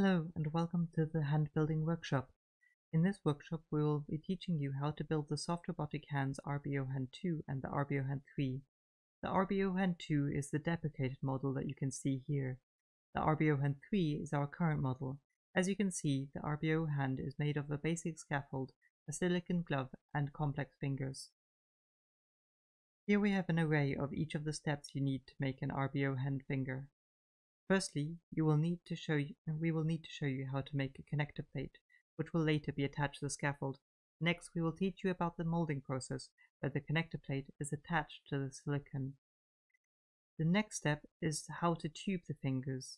Hello and welcome to the hand building workshop. In this workshop we will be teaching you how to build the soft robotic hands RBO hand 2 and the RBO hand 3. The RBO hand 2 is the deprecated model that you can see here. The RBO hand 3 is our current model. As you can see, the RBO hand is made of a basic scaffold, a silicon glove and complex fingers. Here we have an array of each of the steps you need to make an RBO hand finger. Firstly, we will need to show you how to make a connector plate, which will later be attached to the scaffold. Next, we will teach you about the molding process, where the connector plate is attached to the silicon. The next step is how to tube the fingers.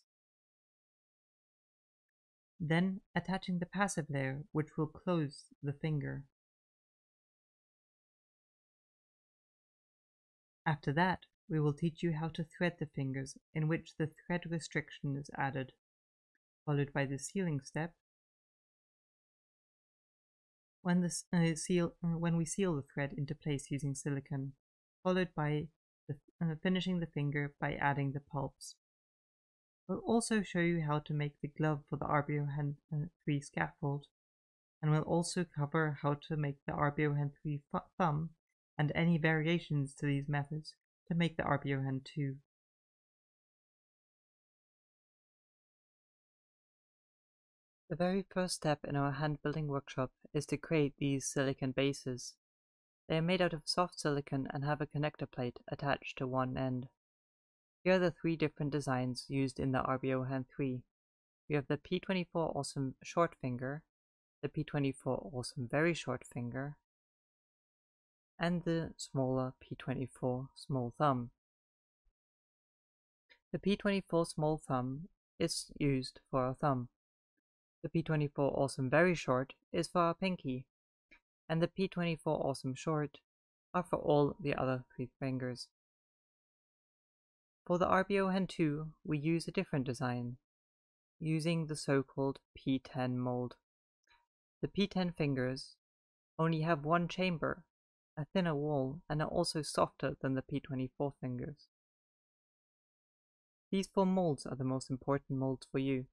Then, attaching the passive layer, which will close the finger. After that, we will teach you how to thread the fingers, in which the thread restriction is added, followed by the sealing step. When we seal the thread into place using silicone, followed by finishing the finger by adding the pulps. We'll also show you how to make the glove for the RBO hand 3 scaffold, and we'll also cover how to make the RBO hand 3 thumb, and any variations to these methods to make the RBO hand 2. The very first step in our hand building workshop is to create these silicon bases. They are made out of soft silicon and have a connector plate attached to one end. Here are the three different designs used in the RBO hand 3. We have the P24 awesome short finger, the P24 awesome very short finger, and the smaller P24 small thumb. The P24 small thumb is used for our thumb. The P24 awesome very short is for our pinky, and the P24 awesome short are for all the other three fingers. For the RBO hand 2, we use a different design, using the so-called P10 mold. The P10 fingers only have one chamber, a thinner wall, and are also softer than the P24 fingers. These four molds are the most important molds for you.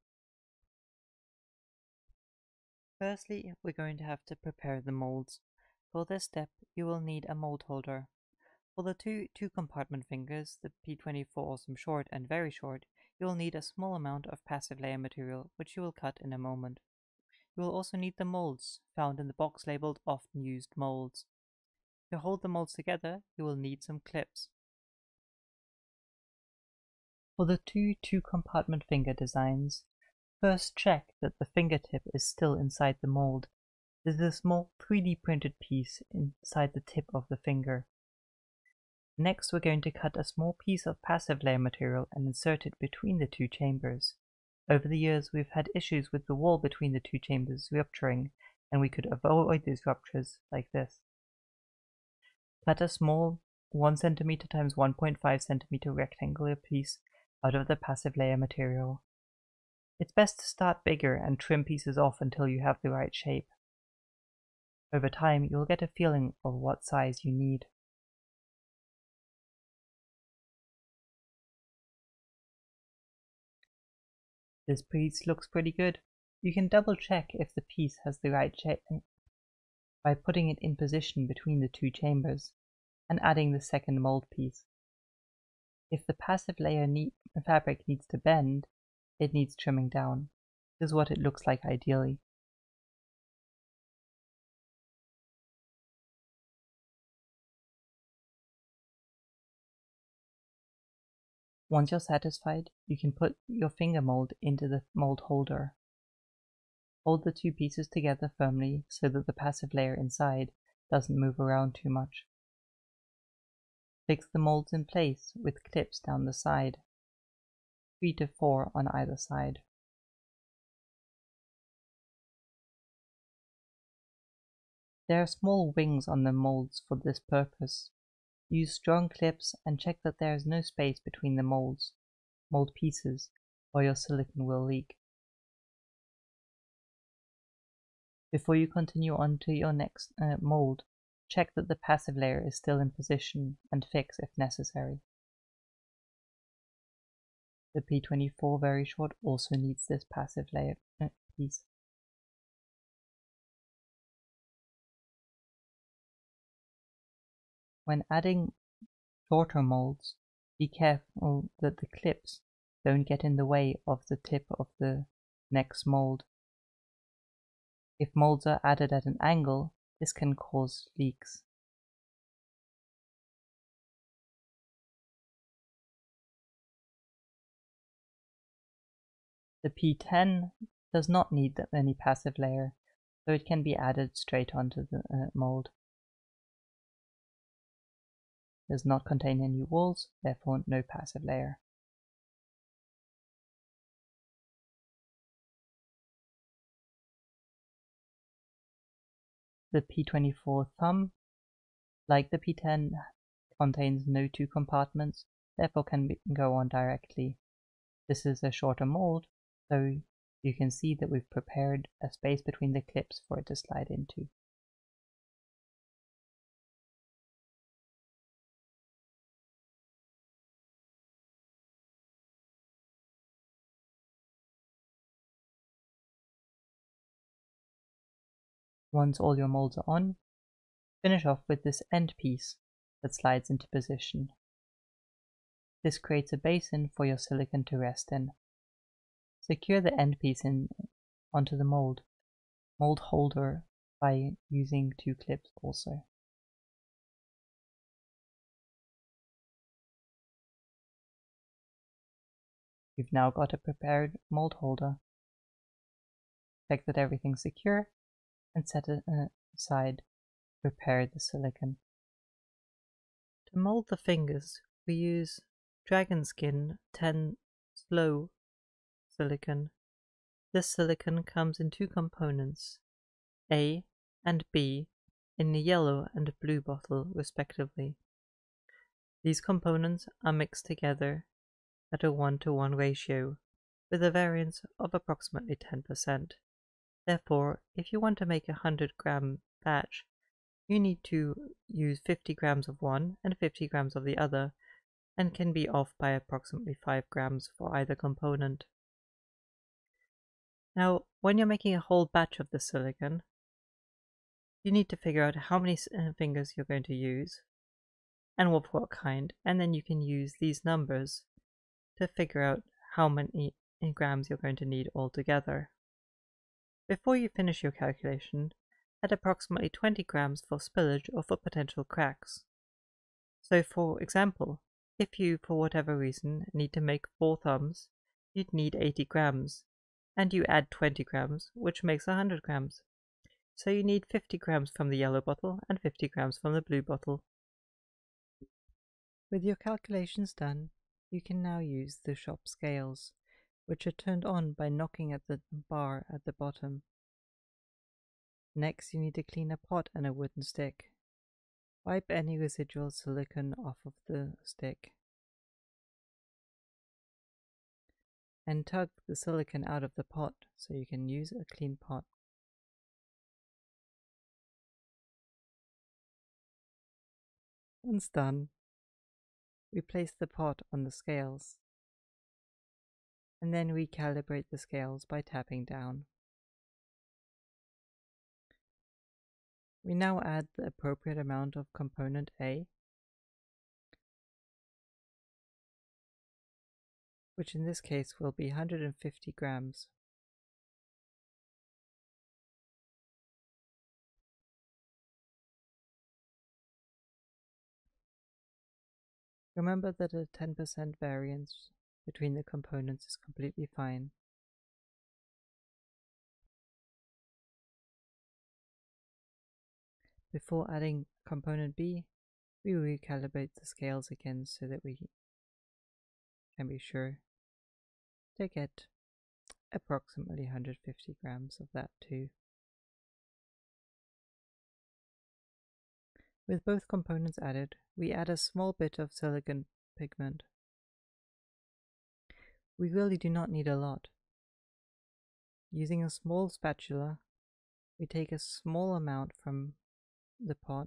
Firstly, we're going to have to prepare the molds. For this step, you will need a mold holder. For the two compartment fingers, the P24 awesome short and very short, you will need a small amount of passive layer material, which you will cut in a moment. You will also need the molds, found in the box labeled often used molds. To hold the molds together, you will need some clips. For the two compartment finger designs, first check that the fingertip is still inside the mold. There's a small 3D printed piece inside the tip of the finger. Next, we're going to cut a small piece of passive layer material and insert it between the two chambers. Over the years, we've had issues with the wall between the two chambers rupturing, and we could avoid these ruptures like this. Cut a small 1 cm x 1.5 cm rectangular piece out of the passive layer material. It's best to start bigger and trim pieces off until you have the right shape. Over time, you'll get a feeling of what size you need. This piece looks pretty good. You can double check if the piece has the right shape by putting it in position between the two chambers and adding the second mold piece. If the passive layer fabric needs to bend, it needs trimming down. This is what it looks like ideally. Once you're satisfied, you can put your finger mold into the mold holder. Hold the two pieces together firmly so that the passive layer inside doesn't move around too much. Fix the molds in place with clips down the side, 3 to 4 on either side. There are small wings on the molds for this purpose. Use strong clips and check that there is no space between the mold pieces, or your silicone will leak. Before you continue on to your next mold, check that the passive layer is still in position and fix if necessary. The P24 very short also needs this passive layer piece. When adding shorter molds, be careful that the clips don't get in the way of the tip of the next mold. If molds are added at an angle, this can cause leaks. The P10 does not need that many passive layer, so it can be added straight onto the mold. It does not contain any walls, therefore no passive layer. The P24 thumb, like the P10, contains no two compartments, therefore can go on directly. This is a shorter mold, so you can see that we've prepared a space between the clips for it to slide into. Once all your molds are on, finish off with this end piece that slides into position. This creates a basin for your silicon to rest in. Secure the end piece onto the mold holder by using two clips also. You've now got a prepared mold holder. Check that everything's secure and set aside to prepare the silicon. To mold the fingers, we use Dragon Skin 10 Slow Silicon. This silicon comes in two components, A and B, in the yellow and blue bottle respectively. These components are mixed together at a 1:1 ratio, with a variance of approximately 10%. Therefore, if you want to make a 100-gram batch, you need to use 50 grams of one and 50 grams of the other, and can be off by approximately 5 grams for either component. Now, when you're making a whole batch of the silicon, you need to figure out how many fingers you're going to use, and what kind, and then you can use these numbers to figure out how many grams you're going to need altogether. Before you finish your calculation, add approximately 20 grams for spillage or for potential cracks. So for example, if you, for whatever reason, need to make 4 thumbs, you'd need 80 grams, and you add 20 grams, which makes 100 grams. So you need 50 grams from the yellow bottle and 50 grams from the blue bottle. With your calculations done, you can now use the shop scales, which are turned on by knocking at the bar at the bottom. Next, you need to clean a pot and a wooden stick. Wipe any residual silicon off of the stick, and tug the silicon out of the pot so you can use a clean pot. Once done, we place the pot on the scales, and then recalibrate the scales by tapping down. We now add the appropriate amount of component A, which in this case will be 150 grams. Remember that a 10% variance between the components is completely fine. Before adding component B, we recalibrate the scales again so that we can be sure to get approximately 150 grams of that too. With both components added, we add a small bit of silicon pigment. We really do not need a lot. Using a small spatula, we take a small amount from the pot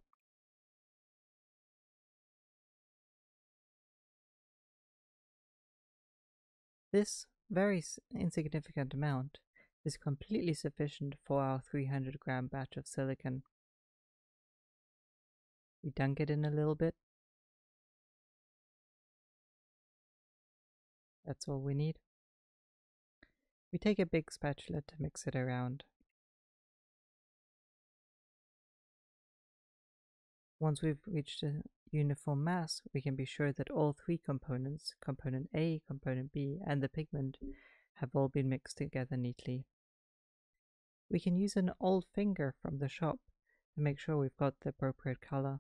This very insignificant amount is completely sufficient for our 300 gram batch of silicon. We dunk it in a little bit. That's all we need. We take a big spatula to mix it around. Once we've reached a uniform mass, we can be sure that all three components, component A, component B, and the pigment, have all been mixed together neatly. We can use an old finger from the shop to make sure we've got the appropriate color.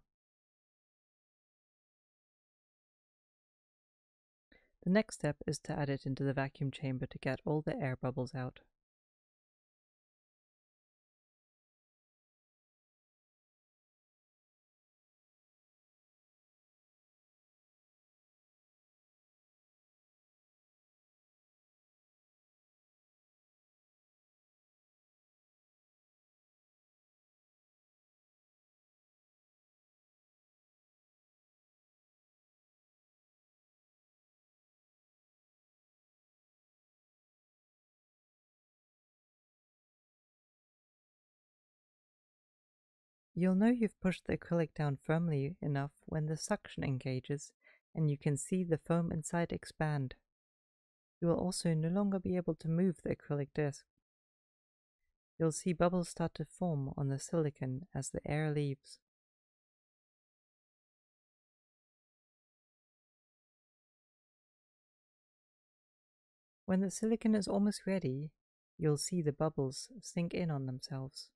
The next step is to add it into the vacuum chamber to get all the air bubbles out. You'll know you've pushed the acrylic down firmly enough when the suction engages and you can see the foam inside expand. You will also no longer be able to move the acrylic disc. You'll see bubbles start to form on the silicon as the air leaves. When the silicon is almost ready, you'll see the bubbles sink in on themselves.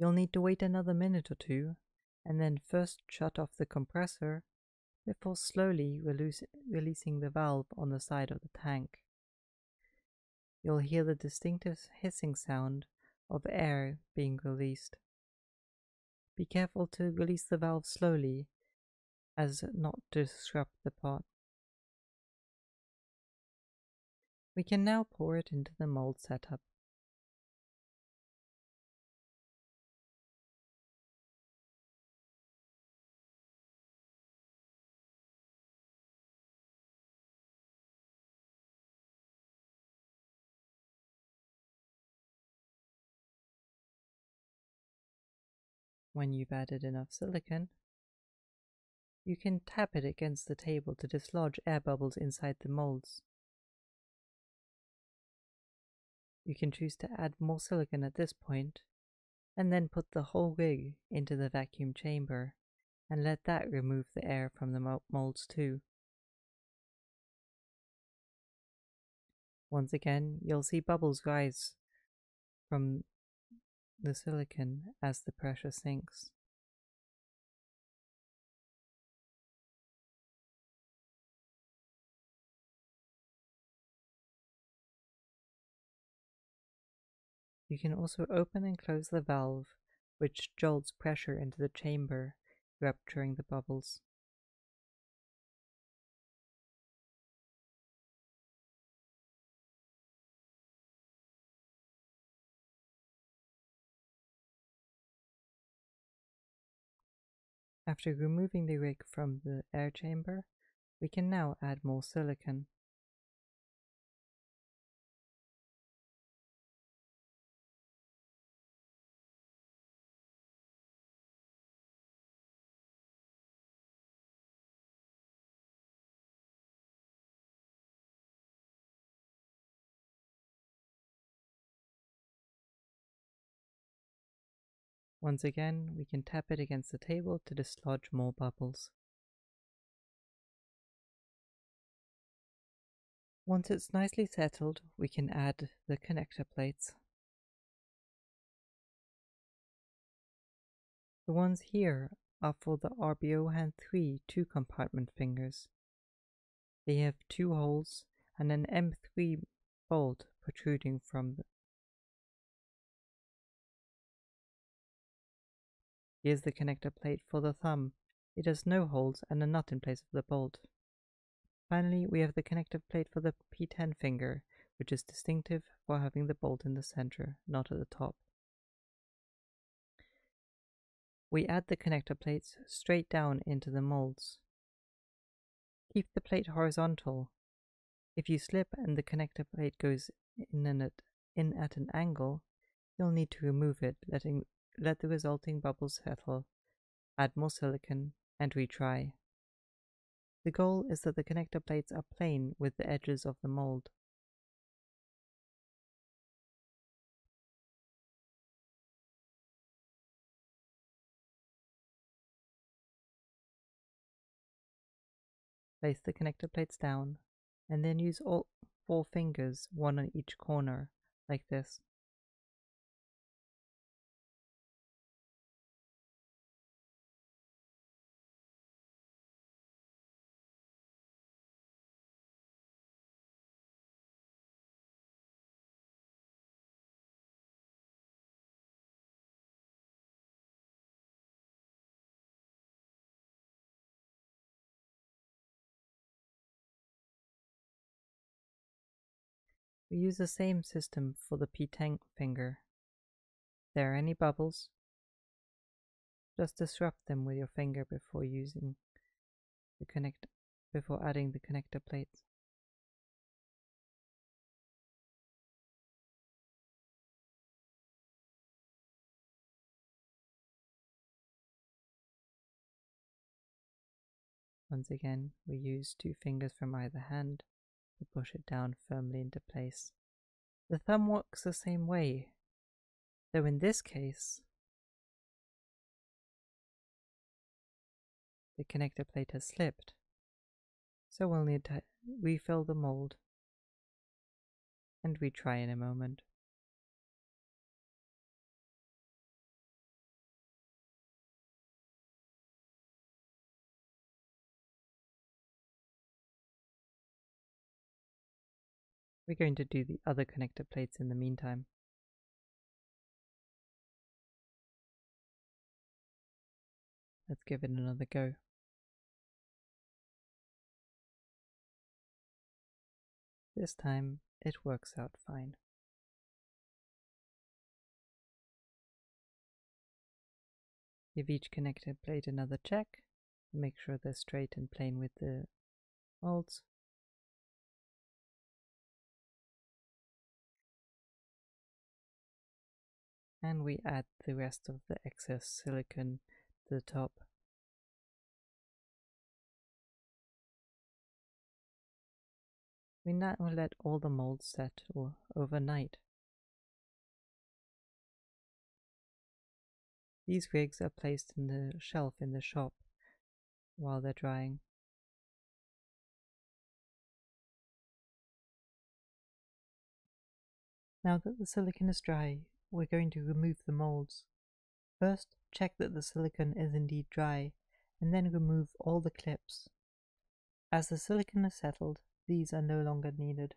You'll need to wait another minute or two and then first shut off the compressor before slowly releasing the valve on the side of the tank. You'll hear the distinctive hissing sound of air being released. Be careful to release the valve slowly as not to disrupt the pot. We can now pour it into the mold setup. When you've added enough silicon, you can tap it against the table to dislodge air bubbles inside the molds. You can choose to add more silicon at this point, and then put the whole rig into the vacuum chamber and let that remove the air from the molds too. Once again, you'll see bubbles rise from the silicon as the pressure sinks. You can also open and close the valve, which jolts pressure into the chamber, rupturing the bubbles. After removing the rig from the air chamber, we can now add more silicon. Once again, we can tap it against the table to dislodge more bubbles. Once it's nicely settled, we can add the connector plates. The ones here are for the RBO hand 3 two-compartment fingers. They have two holes and an M3 bolt protruding from them. Here's the connector plate for the thumb. It has no holes and a nut in place of the bolt. Finally, we have the connector plate for the P10 finger, which is distinctive for having the bolt in the center, not at the top. We add the connector plates straight down into the molds. Keep the plate horizontal. If you slip and the connector plate goes in at an angle, you'll need to remove it, let the resulting bubbles settle, add more silicon, and retry. The goal is that the connector plates are plain with the edges of the mold. Place the connector plates down, and then use all 4 fingers, one on each corner, like this. We use the same system for the P10 finger. If there are any bubbles, just disrupt them with your finger before adding the connector plates. Once again, we use 2 fingers from either hand to push it down firmly into place. The thumb works the same way, though in this case the connector plate has slipped, so we'll need to refill the mold and retry in a moment. We're going to do the other connector plates in the meantime. Let's give it another go. This time it works out fine. Give each connector plate another check. Make sure they're straight and plain with the molds. And we add the rest of the excess silicone to the top. We now let all the molds settle overnight. These rigs are placed on the shelf in the shop while they're drying. Now that the silicone is dry, we're going to remove the molds. First, check that the silicone is indeed dry, and then remove all the clips. As the silicone is settled, these are no longer needed.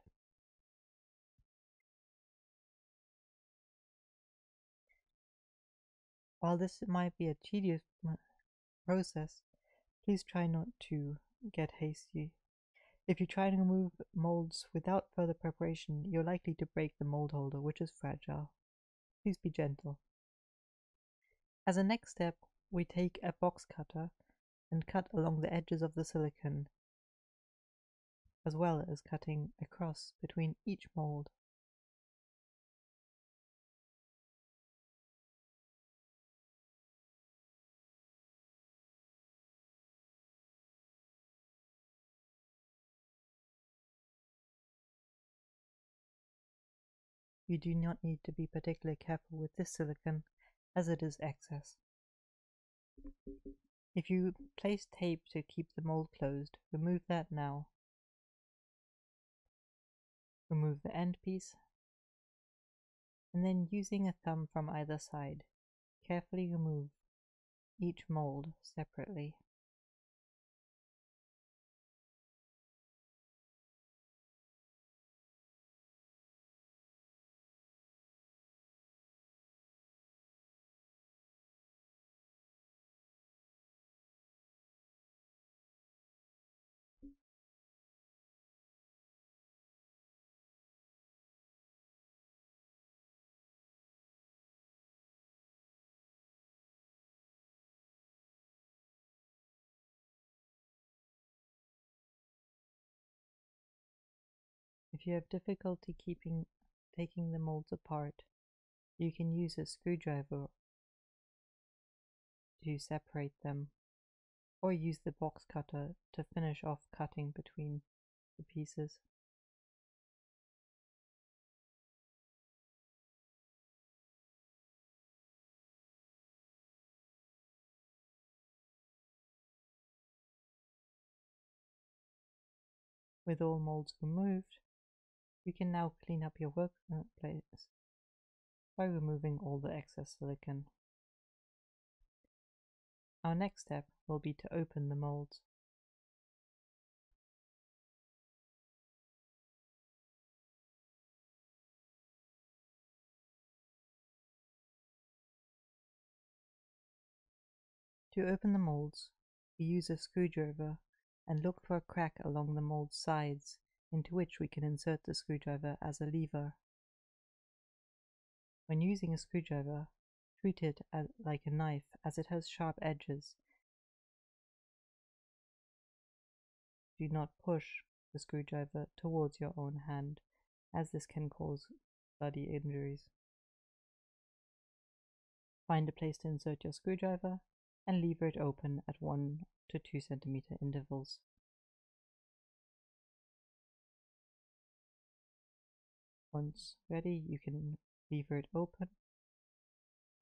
While this might be a tedious process, please try not to get hasty. If you try to remove molds without further preparation, you're likely to break the mold holder, which is fragile. Please be gentle. As a next step, we take a box cutter and cut along the edges of the silicone, as well as cutting across between each mold. You do not need to be particularly careful with this silicone, as it is excess. If you place tape to keep the mold closed, remove that now. Remove the end piece, and then using a thumb from either side, carefully remove each mold separately. If you have difficulty taking the molds apart, you can use a screwdriver to separate them, or use the box cutter to finish off cutting between the pieces. With all molds removed, you can now clean up your workplace by removing all the excess silicon. Our next step will be to open the molds. To open the molds, we use a screwdriver and look for a crack along the mold sides into which we can insert the screwdriver as a lever. When using a screwdriver, treat it like a knife, as it has sharp edges. Do not push the screwdriver towards your own hand, as this can cause bloody injuries. Find a place to insert your screwdriver and lever it open at 1 to 2 centimeter intervals. Once ready, you can lever it open.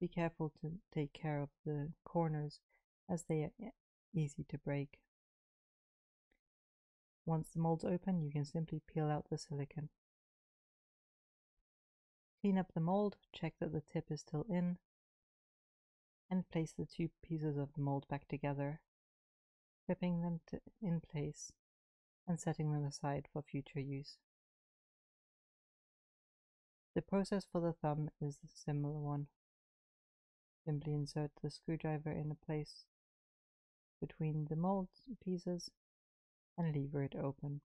Be careful to take care of the corners, as they are easy to break. Once the mold's open, you can simply peel out the silicone. Clean up the mold, check that the tip is still in, and place the two pieces of the mold back together, clipping them in place and setting them aside for future use. The process for the thumb is a similar one. Simply insert the screwdriver in a place between the mold pieces and lever it open.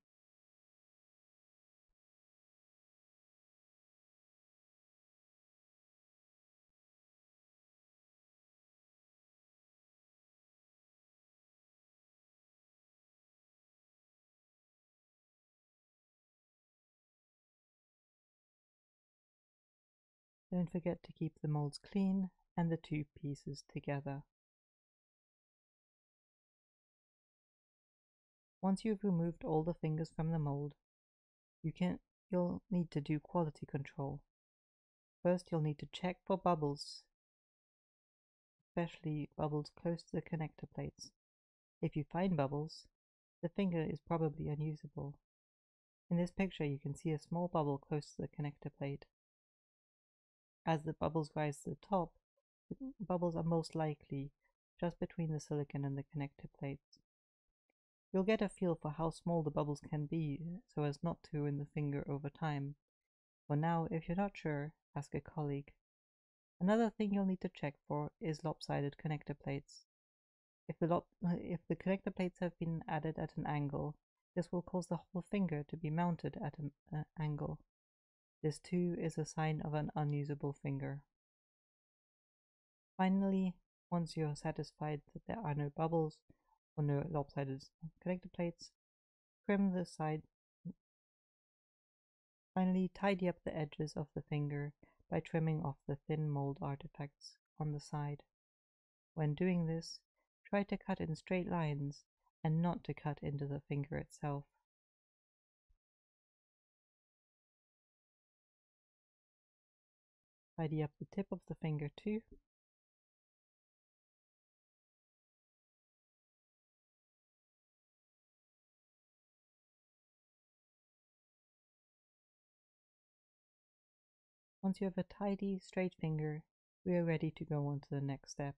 Don't forget to keep the molds clean and the two pieces together. Once you've removed all the fingers from the mold, you'll need to do quality control. First, you'll need to check for bubbles, especially bubbles close to the connector plates. If you find bubbles, the finger is probably unusable. In this picture, you can see a small bubble close to the connector plate. As the bubbles rise to the top, the bubbles are most likely just between the silicone and the connector plates. You'll get a feel for how small the bubbles can be so as not to ruin the finger over time. For now, if you're not sure, ask a colleague. Another thing you'll need to check for is lopsided connector plates. If the connector plates have been added at an angle, this will cause the whole finger to be mounted at an angle. This too is a sign of an unusable finger. Finally, once you're satisfied that there are no bubbles or no lopsided connector plates, trim the side. Finally, tidy up the edges of the finger by trimming off the thin mold artifacts on the side. When doing this, try to cut in straight lines and not to cut into the finger itself. Tidy up the tip of the finger too. Once you have a tidy, straight finger, we are ready to go on to the next step.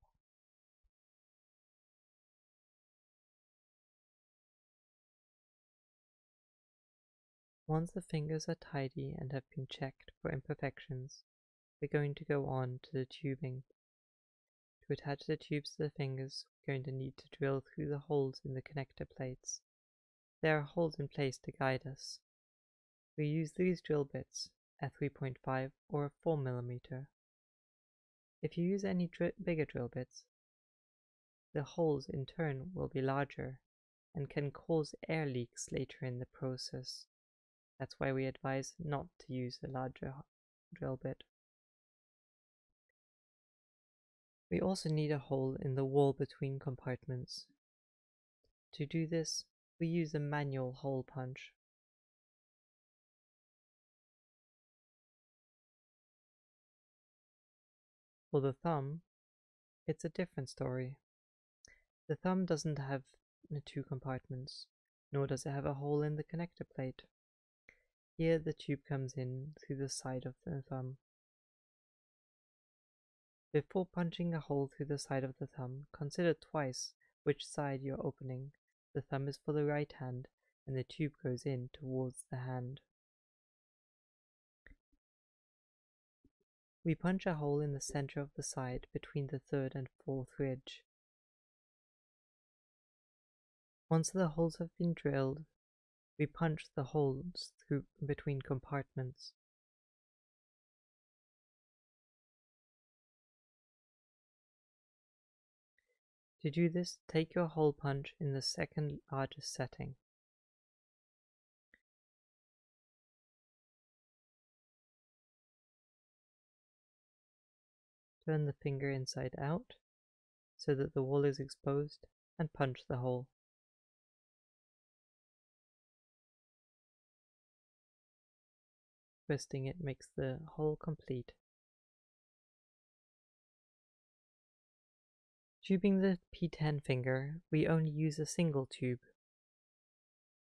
Once the fingers are tidy and have been checked for imperfections, we're going to go on to the tubing. To attach the tubes to the fingers, we're going to need to drill through the holes in the connector plates. There are holes in place to guide us. We use these drill bits, a 3.5 or a 4mm. If you use any bigger drill bits, the holes in turn will be larger and can cause air leaks later in the process. That's why we advise not to use a larger drill bit. We also need a hole in the wall between compartments. To do this, we use a manual hole punch. For the thumb, it's a different story. The thumb doesn't have two compartments, nor does it have a hole in the connector plate. Here the tube comes in through the side of the thumb. Before punching a hole through the side of the thumb, consider twice which side you're opening. The thumb is for the right hand, and the tube goes in towards the hand. We punch a hole in the center of the side between the third and fourth ridge. Once the holes have been drilled, we punch the holes through between compartments. To do this, take your hole punch in the second largest setting. Turn the finger inside out so that the wall is exposed and punch the hole. Twisting it makes the hole complete. Tubing the P10 finger, we only use a single tube.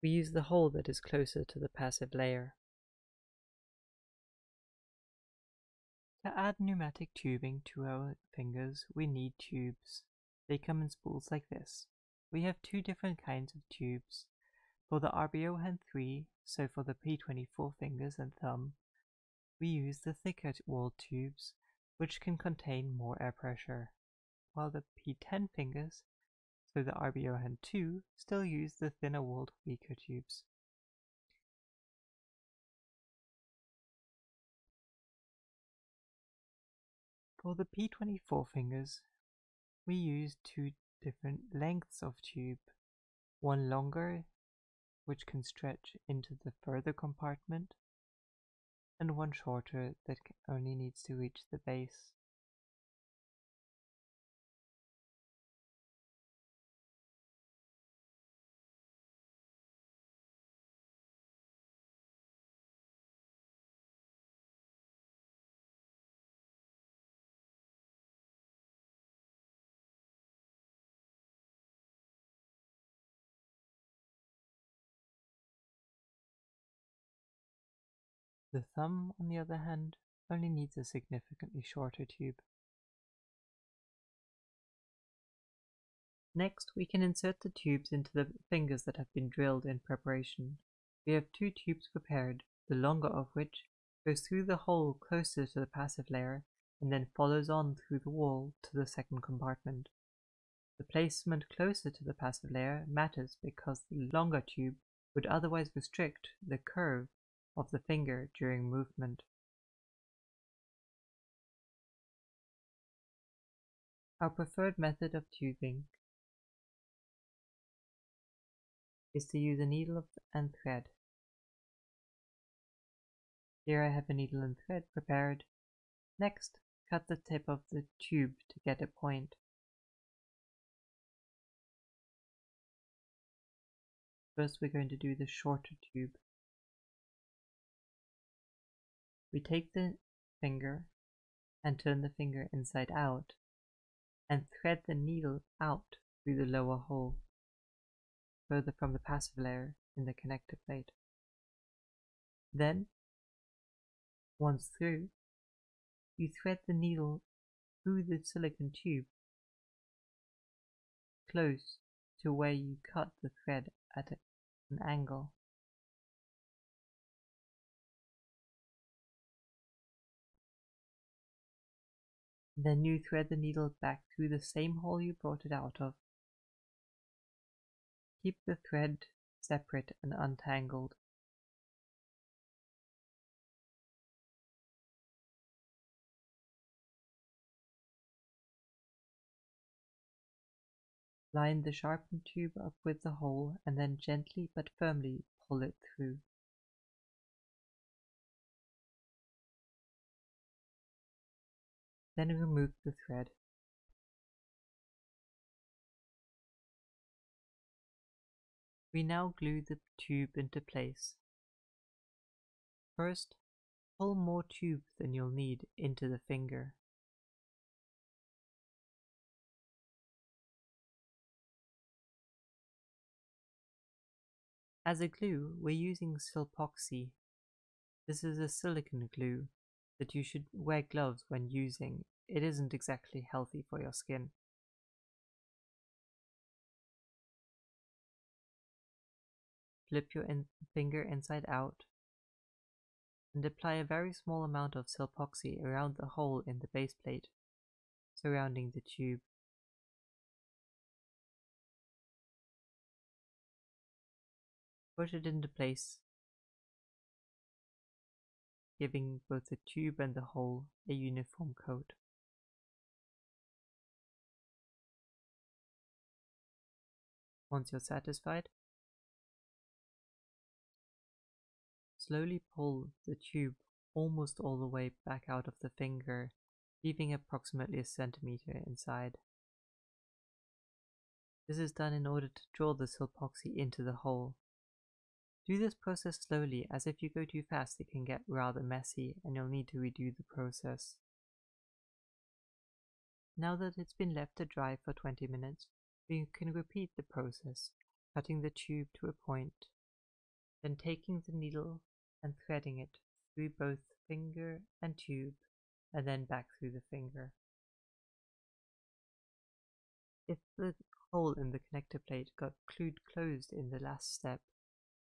We use the hole that is closer to the passive layer. To add pneumatic tubing to our fingers, we need tubes. They come in spools like this. We have two different kinds of tubes. For the RBO hand 3, so for the P24 fingers and thumb, we use the thicker wall tubes, which can contain more air pressure, while the P10 fingers, so the RBO hand 2, still use the thinner walled, weaker tubes. For the P24 fingers, we use two different lengths of tube, one longer, which can stretch into the further compartment, and one shorter that only needs to reach the base. The thumb, on the other hand, only needs a significantly shorter tube. Next, we can insert the tubes into the fingers that have been drilled in preparation. We have two tubes prepared, the longer of which goes through the hole closer to the passive layer and then follows on through the wall to the second compartment. The placement closer to the passive layer matters because the longer tube would otherwise restrict the curve of the finger during movement. Our preferred method of tubing is to use a needle and thread. Here I have a needle and thread prepared. Next, cut the tip of the tube to get a point. First, we're going to do the shorter tube. We take the finger and turn the finger inside out and thread the needle out through the lower hole, further from the passive layer in the connector plate. Then, once through, you thread the needle through the silicon tube close to where you cut the thread at an angle. Then you thread the needle back through the same hole you brought it out of. Keep the thread separate and untangled. Line the sharpened tube up with the hole and then gently but firmly pull it through. then remove the thread. We now glue the tube into place. First, pull more tube than you'll need into the finger. As a glue, we're using Silpoxy. This is a silicone glue that you should wear gloves when using. It isn't exactly healthy for your skin. Flip your finger inside out and apply a very small amount of Silpoxy around the hole in the base plate surrounding the tube. Push it into place, giving both the tube and the hole a uniform coat. Once you're satisfied, slowly pull the tube almost all the way back out of the finger, leaving approximately a centimeter inside. This is done in order to draw the Silpoxy into the hole. Do this process slowly, as if you go too fast it can get rather messy and you'll need to redo the process. Now that it's been left to dry for 20 minutes, we can repeat the process, cutting the tube to a point, then taking the needle and threading it through both finger and tube, and then back through the finger. If the hole in the connector plate got glued closed in the last step,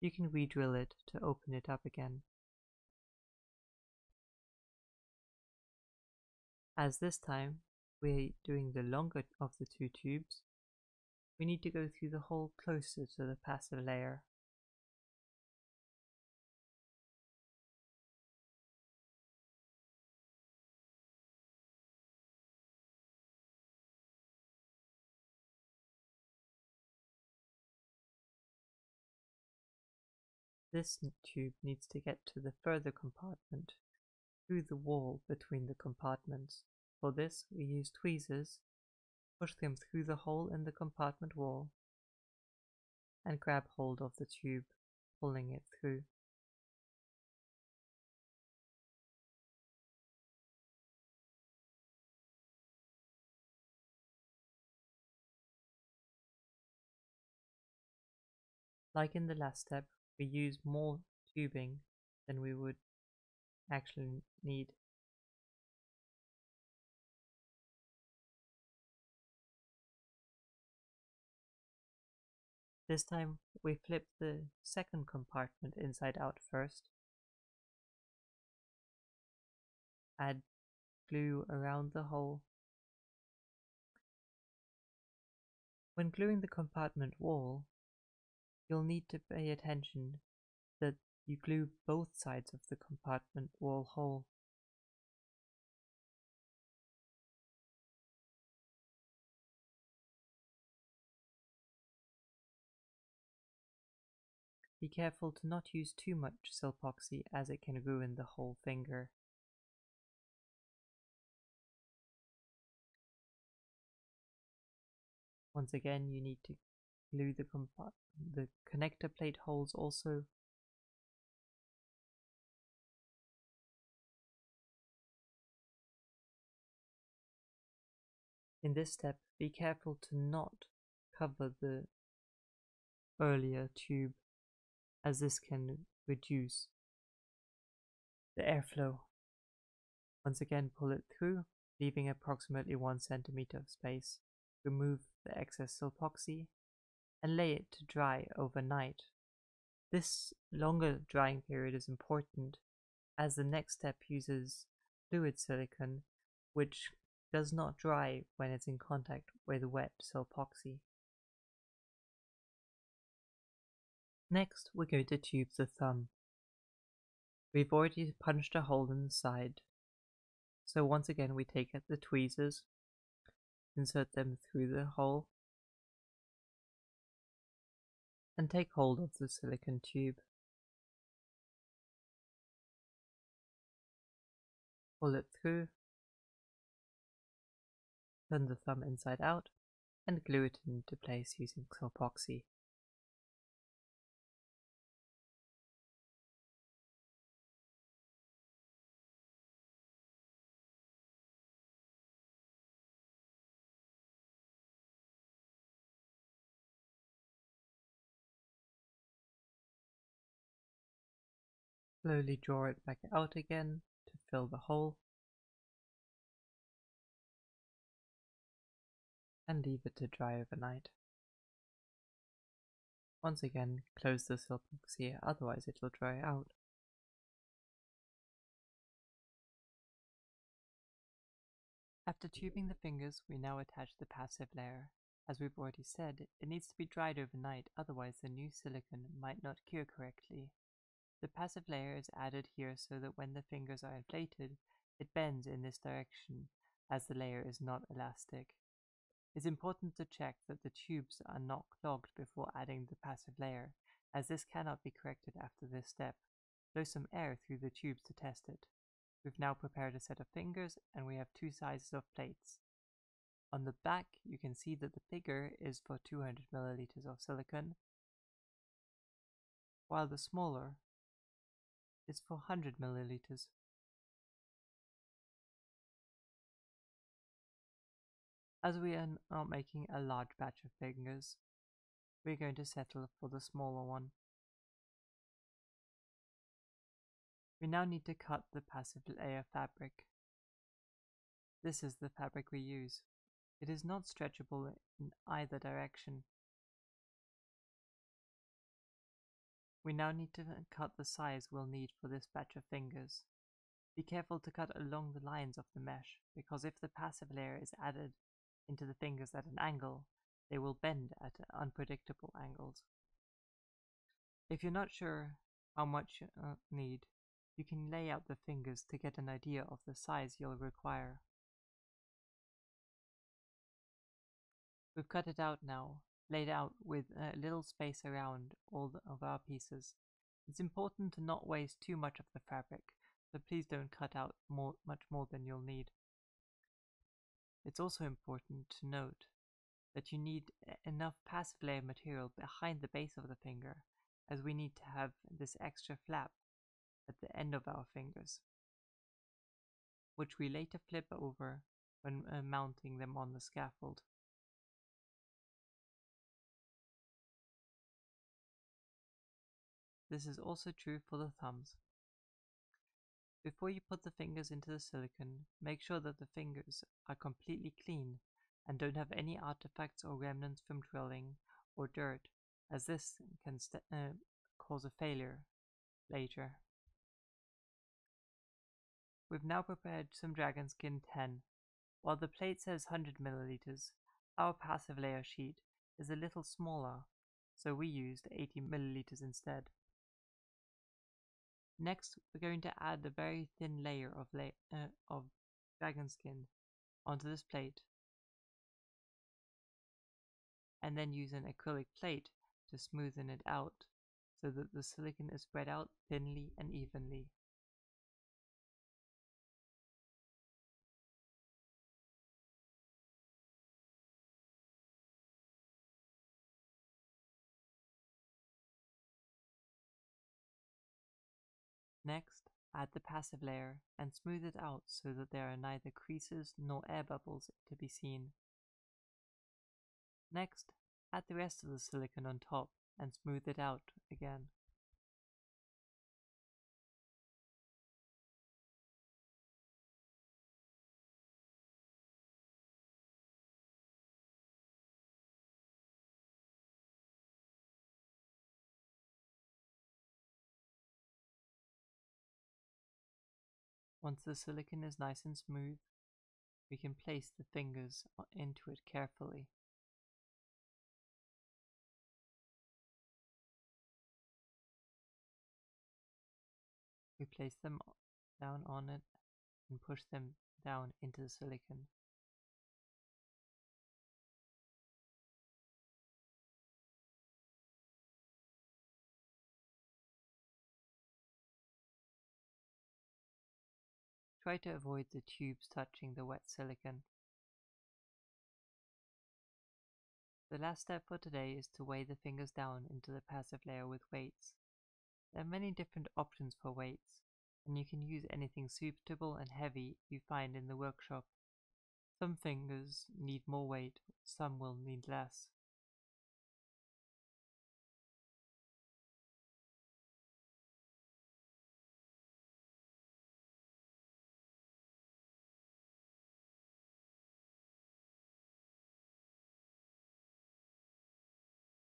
you can re-drill it to open it up again. As this time we're doing the longer of the two tubes, we need to go through the hole closer to the passive layer. This tube needs to get to the further compartment, through the wall between the compartments. For this, we use tweezers, push them through the hole in the compartment wall, and grab hold of the tube, pulling it through. Like in the last step, we use more tubing than we would actually need. This time we flip the second compartment inside out first. Add glue around the hole. When gluing the compartment wall, you'll need to pay attention that you glue both sides of the compartment wall hole. Be careful to not use too much Silpoxy, as it can ruin the whole finger. Once again, you need to glue the connector plate holes also. In this step, be careful to not cover the earlier tube, as this can reduce the airflow. Once again, pull it through, leaving approximately 1 centimeter of space. Remove the excess Silpoxy and lay it to dry overnight. This longer drying period is important, as the next step uses fluid silicone, which does not dry when it's in contact with wet Silpoxy. Next, we're going to tube the thumb. We've already punched a hole in the side, so once again we take the tweezers, insert them through the hole, and take hold of the silicone tube. Pull it through turn the thumb inside out, and glue it into place using Silpoxy. Slowly draw it back out again to fill the hole, and leave it to dry overnight. Once again, close the Silpoxy, otherwise it will dry out. After tubing the fingers, we now attach the passive layer. As we've already said, it needs to be dried overnight, otherwise the new silicone might not cure correctly. The passive layer is added here so that when the fingers are inflated, it bends in this direction, as the layer is not elastic. It's important to check that the tubes are not clogged before adding the passive layer, as this cannot be corrected after this step. Blow some air through the tubes to test it. We've now prepared a set of fingers, and we have two sizes of plates. On the back, you can see that the bigger is for 200 milliliters of silicone, while the smaller is 400 milliliters. As we are not making a large batch of fingers, we're going to settle for the smaller one. We now need to cut the passive layer fabric. This is the fabric we use. It is not stretchable in either direction. We now need to cut the size we'll need for this batch of fingers. Be careful to cut along the lines of the mesh, because if the passive layer is added into the fingers at an angle, they will bend at unpredictable angles. If you're not sure how much you need, you can lay out the fingers to get an idea of the size you'll require. We've cut it out now, laid out with a little space around all of our pieces. It's important to not waste too much of the fabric, so please don't cut out much more than you'll need. It's also important to note that you need enough passive layer material behind the base of the finger, as we need to have this extra flap at the end of our fingers, which we later flip over when mounting them on the scaffold. This is also true for the thumbs. Before you put the fingers into the silicone, make sure that the fingers are completely clean and don't have any artifacts or remnants from drilling or dirt, as this can cause a failure later. We've now prepared some Dragon Skin 10. While the plate says 100 milliliters, our passive layer sheet is a little smaller, so we used 80 milliliters instead. Next, we're going to add a very thin layer of dragon skin onto this plate, and then use an acrylic plate to smoothen it out so that the silicone is spread out thinly and evenly. Next, add the passive layer and smooth it out so that there are neither creases nor air bubbles to be seen. Next, add the rest of the silicone on top and smooth it out again. Once the silicone is nice and smooth, we can place the fingers into it carefully. We place them down on it and push them down into the silicone. Try to avoid the tubes touching the wet silicone. The last step for today is to weigh the fingers down into the passive layer with weights. There are many different options for weights, and you can use anything suitable and heavy you find in the workshop. Some fingers need more weight, some will need less.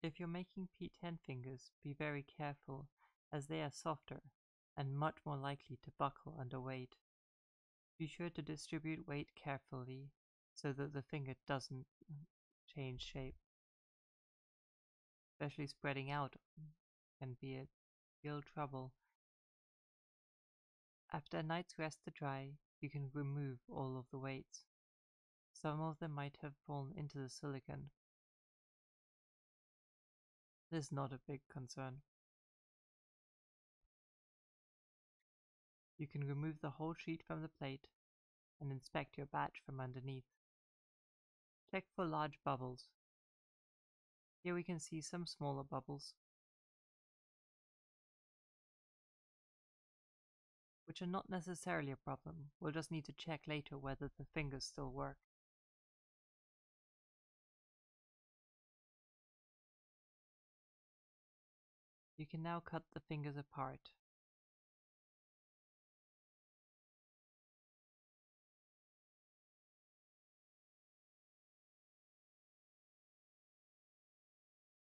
If you're making P10 fingers, be very careful, as they are softer and much more likely to buckle under weight. Be sure to distribute weight carefully so that the finger doesn't change shape. Especially spreading out can be a real trouble. After a night's rest to dry, you can remove all of the weights. Some of them might have fallen into the silicone. This is not a big concern. You can remove the whole sheet from the plate and inspect your batch from underneath. Check for large bubbles. Here we can see some smaller bubbles, which are not necessarily a problem. We'll just need to check later whether the fingers still work. You can now cut the fingers apart.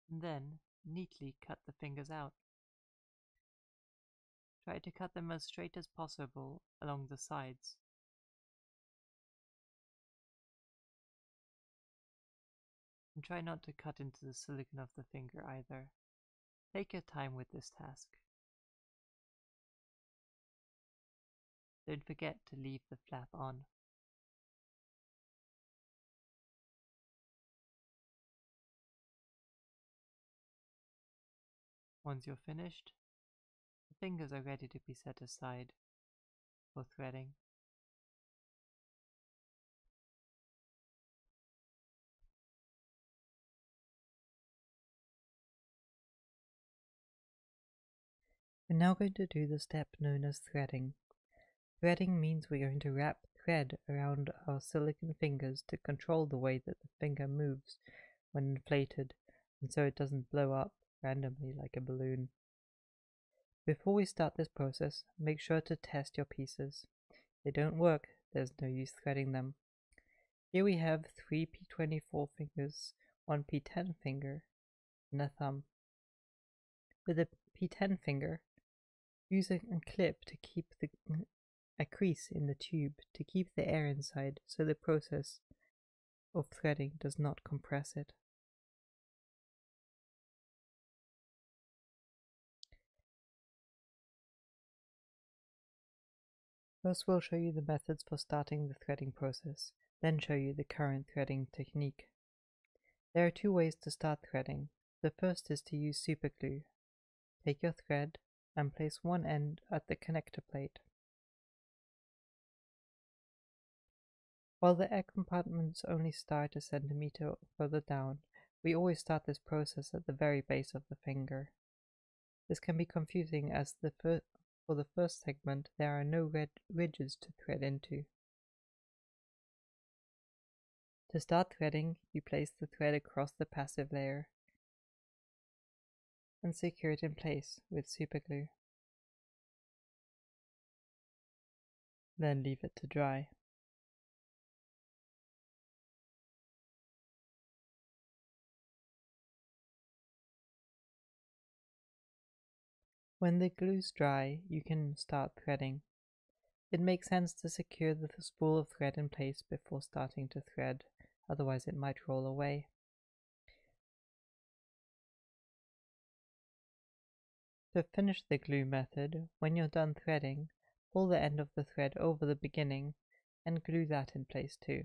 And then, neatly cut the fingers out. Try to cut them as straight as possible along the sides. And try not to cut into the silicone of the finger either. Take your time with this task. Don't forget to leave the flap on. Once you're finished, the fingers are ready to be set aside for threading. We're now going to do the step known as threading. Threading means we're going to wrap thread around our silicone fingers to control the way that the finger moves when inflated, and so it doesn't blow up randomly like a balloon. Before we start this process, make sure to test your pieces. If they don't work, there's no use threading them. Here we have 3 P24 fingers, 1 P10 finger, and a thumb. With a P10 finger, use a clip to keep a crease in the tube to keep the air inside so the process of threading does not compress it. First we'll show you the methods for starting the threading process, then show you the current threading technique. There are two ways to start threading. The first is to use superglue. Take your thread and place one end at the connector plate. While the air compartments only start a centimeter further down, we always start this process at the very base of the finger. This can be confusing as for the first segment there are no ridges to thread into. To start threading, you place the thread across the passive layer and secure it in place with superglue. Then leave it to dry. When the glue's dry, you can start threading. It makes sense to secure the spool of thread in place before starting to thread, otherwise it might roll away. To finish the glue method, when you're done threading, pull the end of the thread over the beginning and glue that in place too.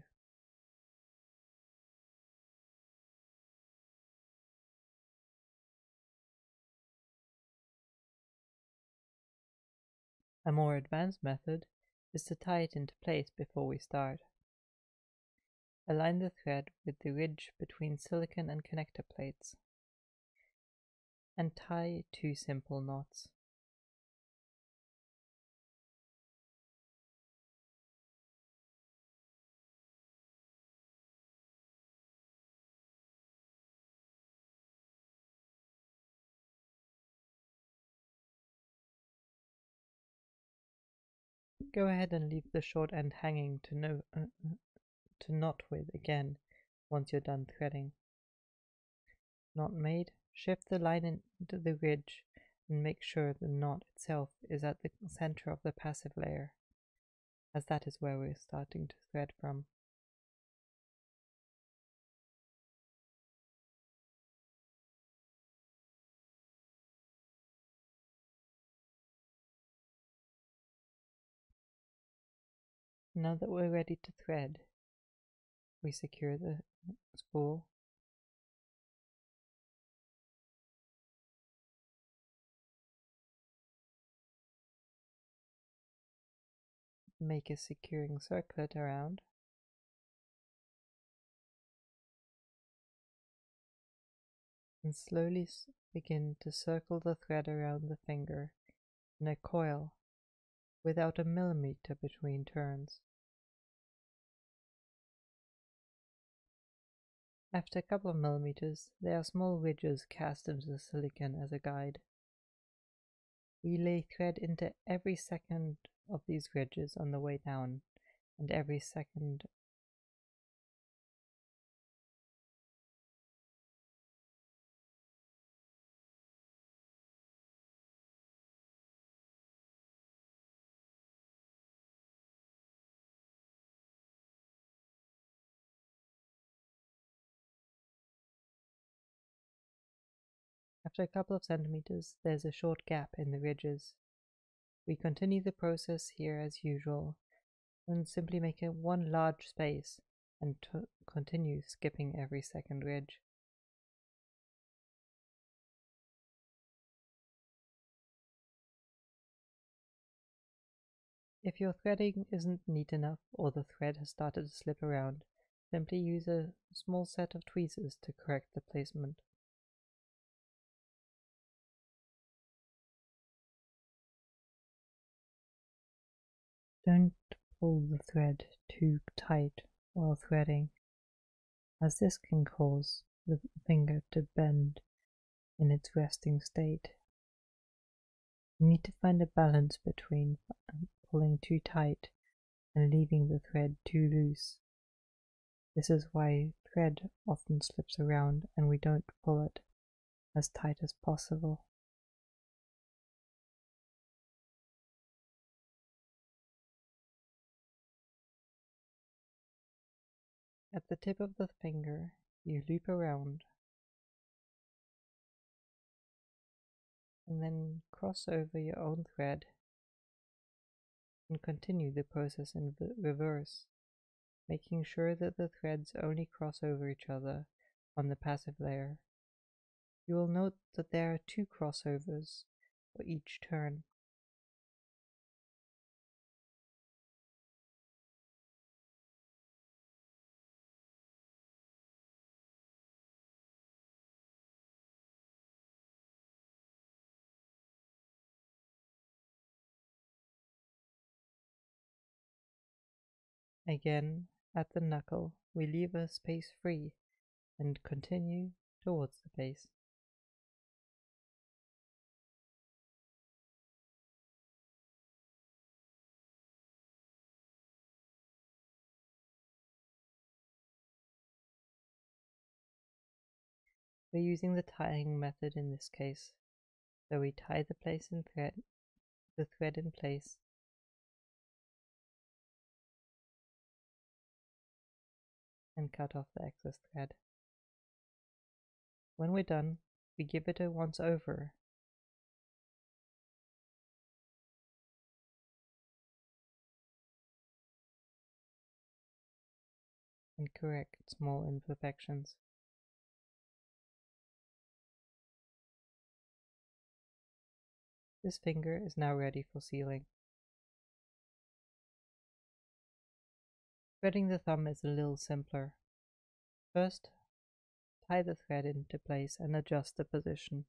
A more advanced method is to tie it into place before we start. Align the thread with the ridge between silicon and connector plates, and tie two simple knots. Go ahead and leave the short end hanging to knot with again once you're done threading. Knot made, shift the line into the ridge and make sure the knot itself is at the center of the passive layer, as that is where we're starting to thread from. Now that we're ready to thread, we secure the spool. Make a securing circlet around. And slowly begin to circle the thread around the finger in a coil, without a millimeter between turns. After a couple of millimeters, there are small ridges cast into the silicon as a guide. We lay thread into every second of these ridges on the way down, and every second After a couple of centimeters, there's a short gap in the ridges. We continue the process here as usual, and simply make one large space and continue skipping every second ridge. If your threading isn't neat enough or the thread has started to slip around, simply use a small set of tweezers to correct the placement. Don't pull the thread too tight while threading, as this can cause the finger to bend in its resting state. You need to find a balance between pulling too tight and leaving the thread too loose. This is why thread often slips around and we don't pull it as tight as possible. At the tip of the finger, you loop around and then cross over your own thread and continue the process in reverse, making sure that the threads only cross over each other on the passive layer. You will note that there are two crossovers for each turn. Again, at the knuckle, we leave a space free and continue towards the base. We're using the tying method in this case, so we tie the thread in place. And cut off the excess thread. When we're done, we give it a once over. And correct small imperfections. This finger is now ready for sealing. Threading the thumb is a little simpler. First, tie the thread into place and adjust the position.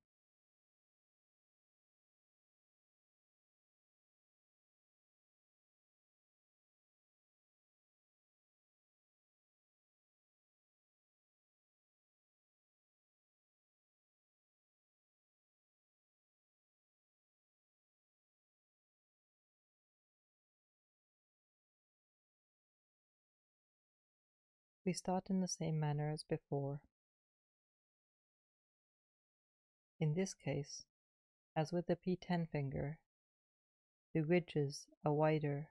We start in the same manner as before. In this case, as with the P10 finger, the ridges are wider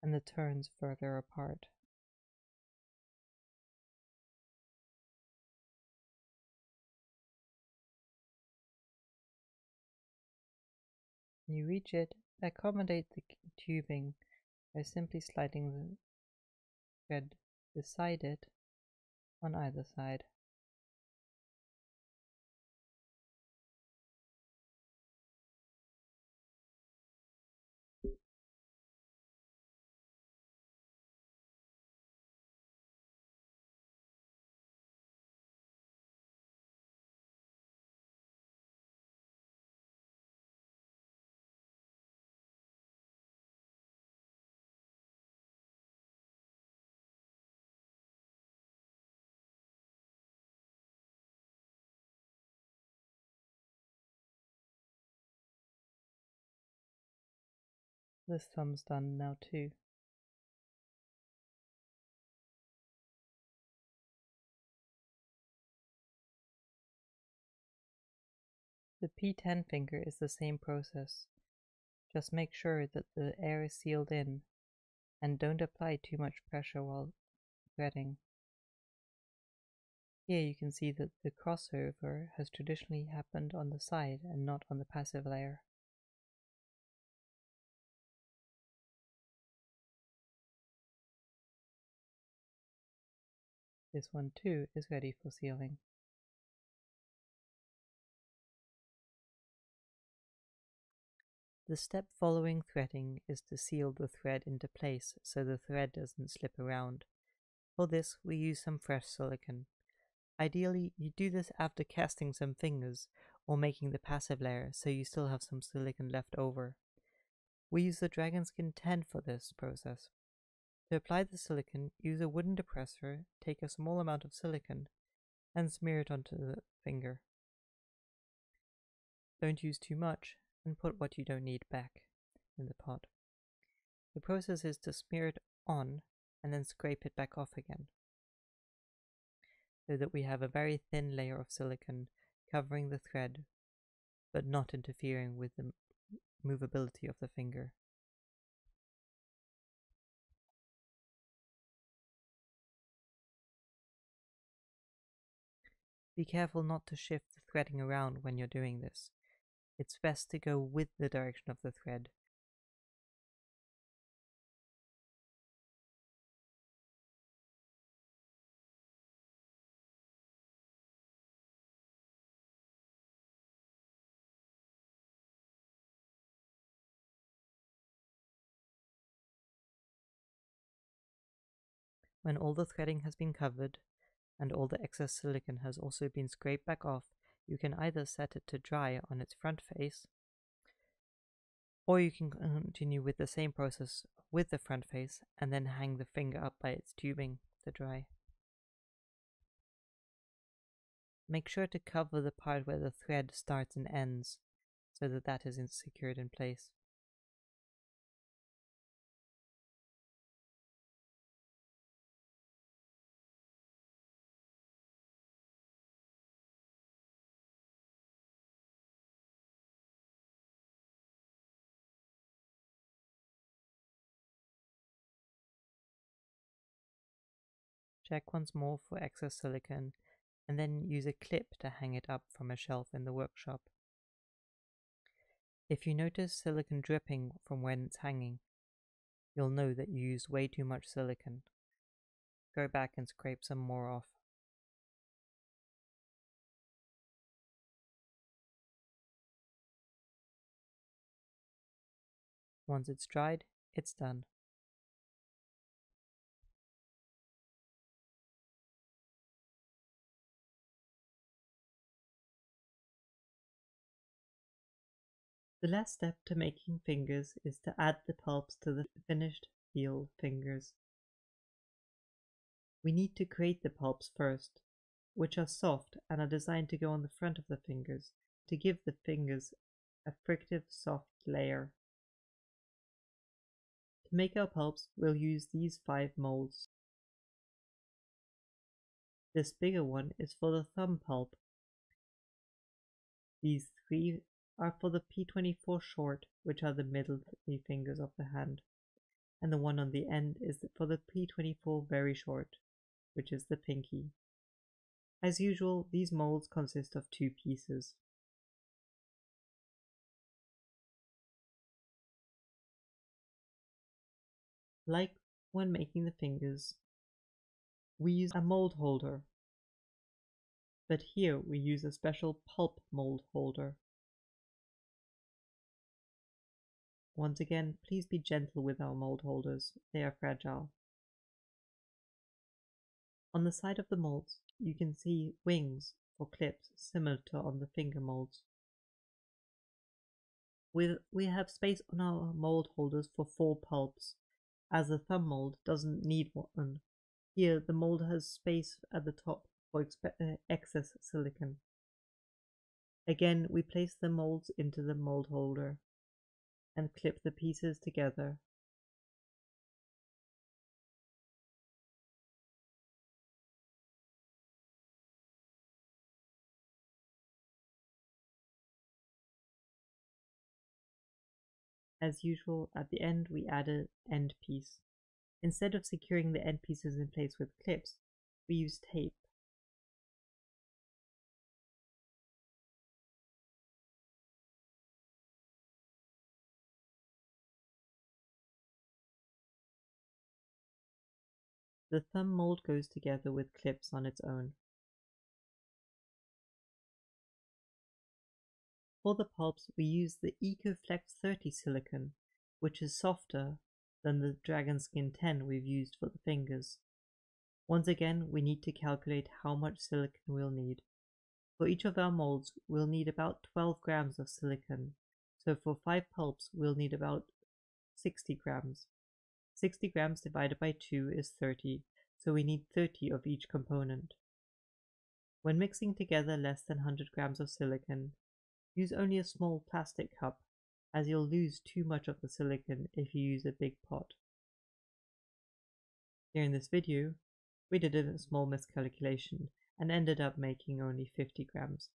and the turns further apart. When you reach it, accommodate the tubing by simply sliding the thread beside it on either side. This thumb's done now too. The P10 finger is the same process. Just make sure that the air is sealed in and don't apply too much pressure while threading. Here you can see that the crossover has traditionally happened on the side and not on the passive layer. This one too is ready for sealing. The step following threading is to seal the thread into place so the thread doesn't slip around. For this we use some fresh silicon. Ideally you do this after casting some fingers or making the passive layer so you still have some silicon left over. We use the Dragon Skin 10 for this process. To apply the silicon, use a wooden depressor, take a small amount of silicon, and smear it onto the finger. Don't use too much, and put what you don't need back in the pot. The process is to smear it on, and then scrape it back off again, so that we have a very thin layer of silicon covering the thread, but not interfering with the movability of the finger. Be careful not to shift the threading around when you're doing this. It's best to go with the direction of the thread. When all the threading has been covered, and all the excess silicon has also been scraped back off, you can either set it to dry on its front face, or you can continue with the same process with the front face and then hang the finger up by its tubing to dry. Make sure to cover the part where the thread starts and ends so that that is secured in place. Check once more for excess silicon and then use a clip to hang it up from a shelf in the workshop. If you notice silicon dripping from when it's hanging, you'll know that you used way too much silicon. Go back and scrape some more off. Once it's dried, it's done. The last step to making fingers is to add the pulps to the finished feel fingers. We need to create the pulps first, which are soft and are designed to go on the front of the fingers to give the fingers a frictive soft layer. To make our pulps, we'll use these 5 molds. This bigger one is for the thumb pulp. These 3 are for the P24 short, which are the middle 3 fingers of the hand, and the one on the end is for the P24 very short, which is the pinky. As usual, these molds consist of 2 pieces. Like when making the fingers, we use a mold holder, but here we use a special pulp mold holder. Once again, please be gentle with our mold holders, they are fragile. On the side of the molds, you can see wings or clips similar to on the finger molds. We have space on our mold holders for 4 pulps, as the thumb mold doesn't need one. Here the mold has space at the top for excess silicon. Again, we place the molds into the mold holder and clip the pieces together. As usual, at the end we add an end piece. Instead of securing the end pieces in place with clips, we use tape. The thumb mold goes together with clips on its own. For the pulps, we use the Ecoflex 30 silicon, which is softer than the Dragon Skin 10 we've used for the fingers. Once again, we need to calculate how much silicon we'll need. For each of our molds, we'll need about 12 grams of silicon, so for 5 pulps, we'll need about 60 grams. 60 grams divided by 2 is 30, so we need 30 of each component. When mixing together less than 100 grams of silicon, use only a small plastic cup, as you'll lose too much of the silicon if you use a big pot. Here in this video, we did a small miscalculation and ended up making only 50 grams.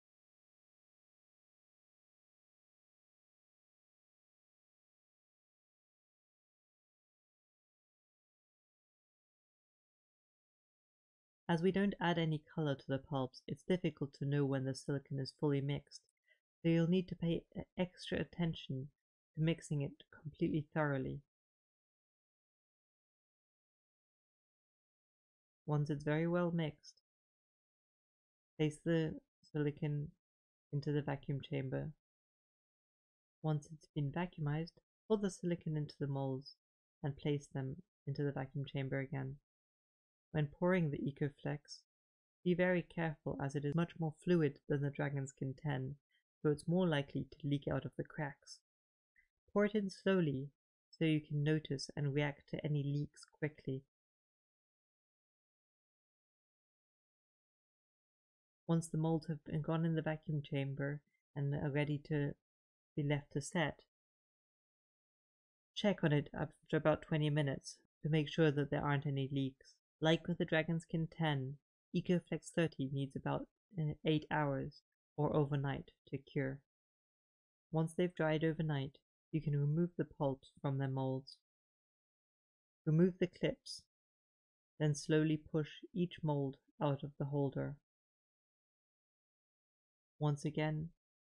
As we don't add any color to the pulps, it's difficult to know when the silicon is fully mixed, so you'll need to pay extra attention to mixing it completely thoroughly. Once it's very well mixed, place the silicon into the vacuum chamber. Once it's been vacuumized, pull the silicon into the molds and place them into the vacuum chamber again. When pouring the Ecoflex, be very careful as it is much more fluid than the Dragon Skin 10, so it's more likely to leak out of the cracks. Pour it in slowly so you can notice and react to any leaks quickly. Once the molds have gone in the vacuum chamber and are ready to be left to set, check on it after about 20 minutes to make sure that there aren't any leaks. Like with the Dragon Skin 10, Ecoflex 30 needs about 8 hours or overnight to cure. Once they've dried overnight, you can remove the pulps from their molds. Remove the clips, then slowly push each mold out of the holder. Once again,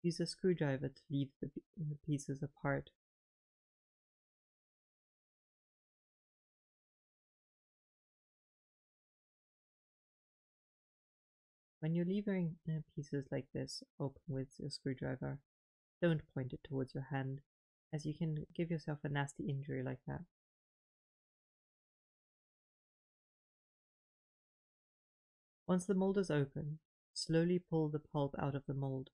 use a screwdriver to leave the pieces apart. When you're leaving pieces like this open with your screwdriver, don't point it towards your hand, as you can give yourself a nasty injury like that. Once the mold is open, slowly pull the pulp out of the mold.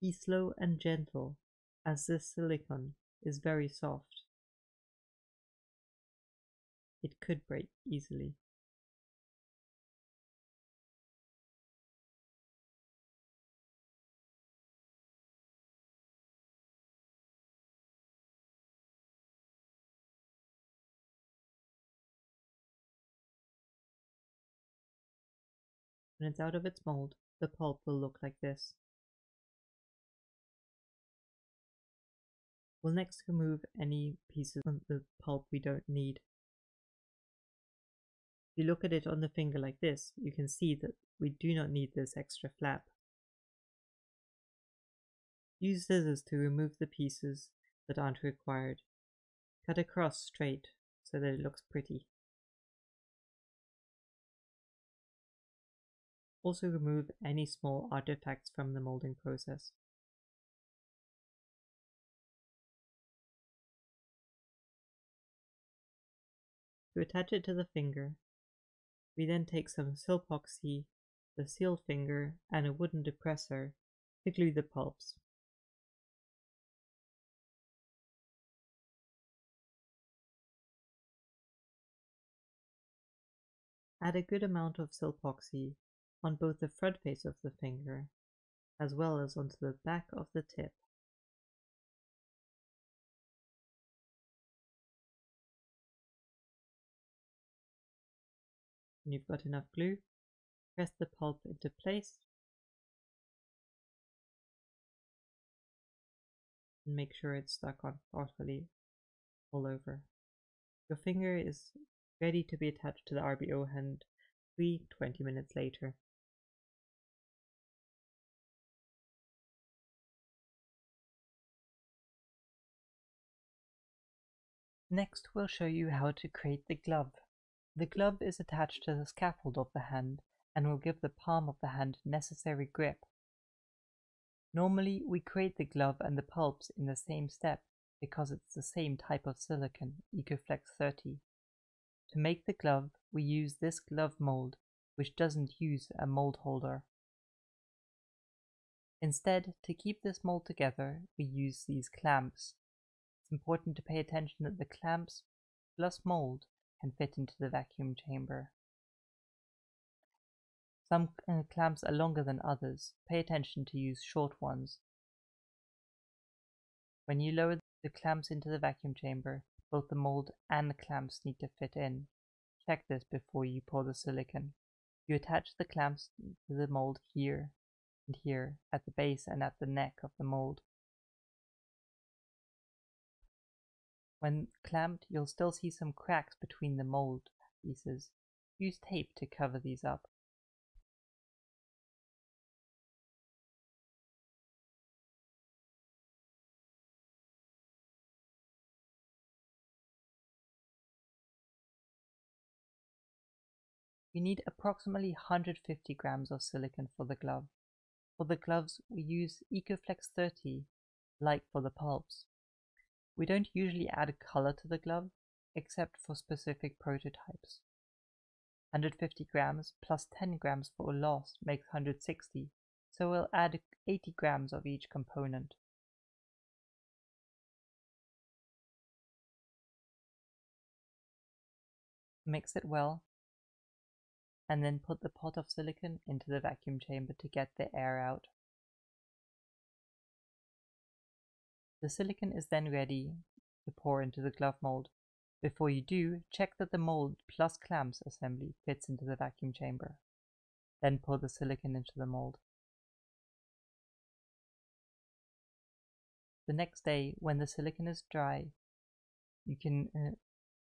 Be slow and gentle, as this silicone is very soft. It could break easily. When it's out of its mold, the pulp will look like this. We'll next remove any pieces of the pulp we don't need. If you look at it on the finger like this, you can see that we do not need this extra flap. Use scissors to remove the pieces that aren't required. Cut across straight so that it looks pretty. Also remove any small artifacts from the molding process. To attach it to the finger, we then take some Silpoxy, the seal finger, and a wooden depressor to glue the pulps. Add a good amount of Silpoxy on both the front face of the finger, as well as onto the back of the tip. When you've got enough glue, press the pulp into place and make sure it's stuck on properly all over. Your finger is ready to be attached to the RBO hand 3 20 minutes later. Next, we'll show you how to create the glove. The glove is attached to the scaffold of the hand and will give the palm of the hand necessary grip. Normally, we create the glove and the pulps in the same step because it's the same type of silicone, Ecoflex 30. To make the glove, we use this glove mold, which doesn't use a mold holder. Instead, to keep this mold together, we use these clamps. Important to pay attention that the clamps plus mold can fit into the vacuum chamber. Some clamps are longer than others. Pay attention to use short ones. When you lower the clamps into the vacuum chamber, both the mold and the clamps need to fit in. Check this before you pour the silicone. You attach the clamps to the mold here and here at the base and at the neck of the mold. When clamped, you'll still see some cracks between the mold pieces. Use tape to cover these up. You need approximately 150 grams of silicone for the glove. For the gloves, we use Ecoflex 30, like for the pulps. We don't usually add a color to the glove, except for specific prototypes. 150 grams plus 10 grams for a loss makes 160, so we'll add 80 grams of each component. Mix it well, and then put the pot of silicone into the vacuum chamber to get the air out. The silicone is then ready to pour into the glove mold. Before you do, check that the mold plus clamps assembly fits into the vacuum chamber. Then pour the silicone into the mold. The next day, when the silicone is dry, you can